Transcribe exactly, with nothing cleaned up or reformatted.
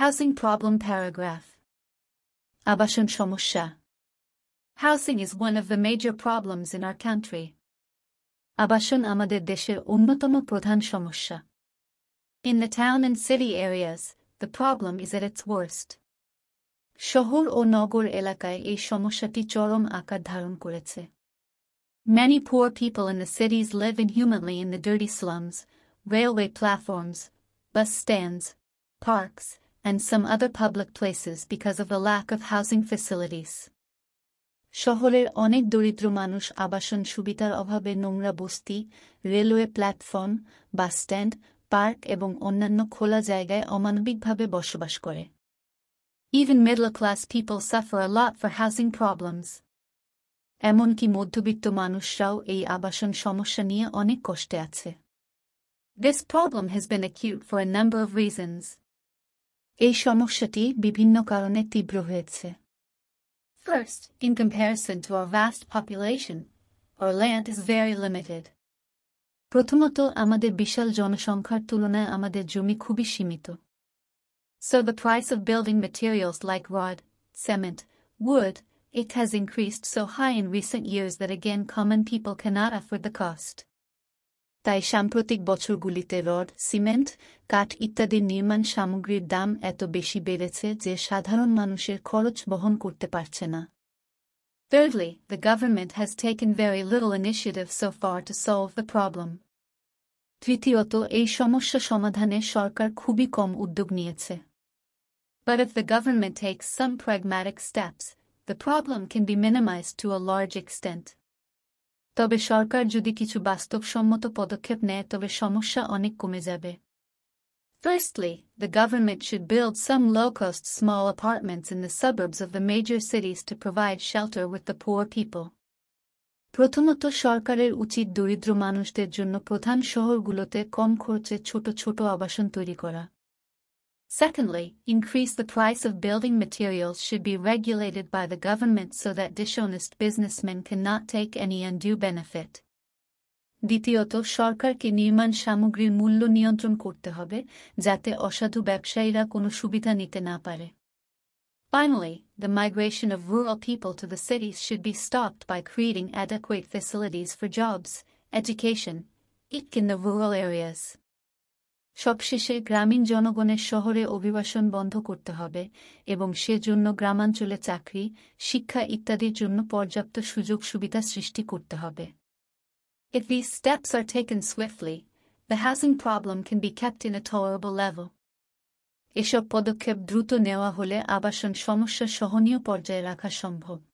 Housing problem paragraph. Abashan Shomosha. Housing is one of the major problems in our country. Abashan amader desher onnotomo prodhan shomosha. In the town and city areas, the problem is at its worst. Shohor o nogor elakay ei shomoshati chorom akar dharon koreche. Many poor people in the cities live inhumanly in the dirty slums, railway platforms, bus stands, parks, and some other public places because of the lack of housing facilities. শহরের অনেক দরিদ্র মানুষ আবাসন সুবিধার অভাবে নোংরা বস্তি, railway platform, bus stand, park এবং অন্যান্য খোলা জায়গায় অমানবিকভাবে বসবাস করে। Even middle-class people suffer a lot for housing problems. এমনকি মধ্যবিত্ত মানুষরাও এই আবাসন সমস্যা নিয়ে অনেক কষ্টে আছে। This problem has been acute for a number of reasons. এই সমস্যাটি বিভিন্ন কারণে তীব্র হয়েছে। First, in comparison to our vast population, our land is very limited. প্রথমত আমাদের বিশাল জনসংখ্যার তুলনায় আমাদের জমি খুবই সীমিত। So the price of building materials like rod, cement, wood, it has increased so high in recent years that again common people cannot afford the cost. তাই সাম্প্রতিক বছরগুলিতে রড, সিমেন্ট, কাঠ ইত্যাদি নির্মাণ সামগ্রীর দাম এত বেশি বেড়েছে যে সাধারণ মানুষের খরচ বহন করতে পারছে না। Thirdly, the government has taken very little initiative so far to solve the problem. তৃতীয়ত এই সমস্যা সমাধানে সরকার খুবই কম উদ্যোগ নিয়েছে। But if the government takes some pragmatic steps, the problem can be minimized to a large extent. তবে সরকার যদি কিছু বাস্তবসম্মত পদক্ষেপ নেয় তবে সমস্যা অনেক কমে যাবে। Firstly, the government should build some low-cost small apartments in the suburbs of the major cities to provide shelter with the poor people. প্রথমত সরকারের উচিত দরিদ্র মানুষদের জন্য প্রধান শহরগুলোতে কম খরচে ছোট ছোট আবাসন তৈরি করা। Secondly, increase the price of building materials should be regulated by the government so that dishonest businessmen cannot take any undue benefit. দ্বিতীয়ত সরকারকে নির্মাণ সামগ্রীর মূল্য নিয়ন্ত্রণ করতে হবে যাতে অসাধু ব্যবসায়ীরা কোনো সুবিধা নিতে না পারে। Finally, the migration of rural people to the cities should be stopped by creating adequate facilities for jobs, education, even in the rural areas. সবশেষে গ্রামীণ জনগণের শহরে অভিবাসন বন্ধ করতে হবে এবং সেজন্য গ্রামাঞ্চলে চাকরি, শিক্ষা ইত্যাদির জন্য পর্যাপ্ত সুযোগ সুবিধা সৃষ্টি করতে হবে। If these steps are taken swiftly, the housing problem can be kept in a tolerable level. এসব পদক্ষেপ দ্রুত নেওয়া হলে আবাসন সমস্যা সহনীয় পর্যায়ে রাখা সম্ভব।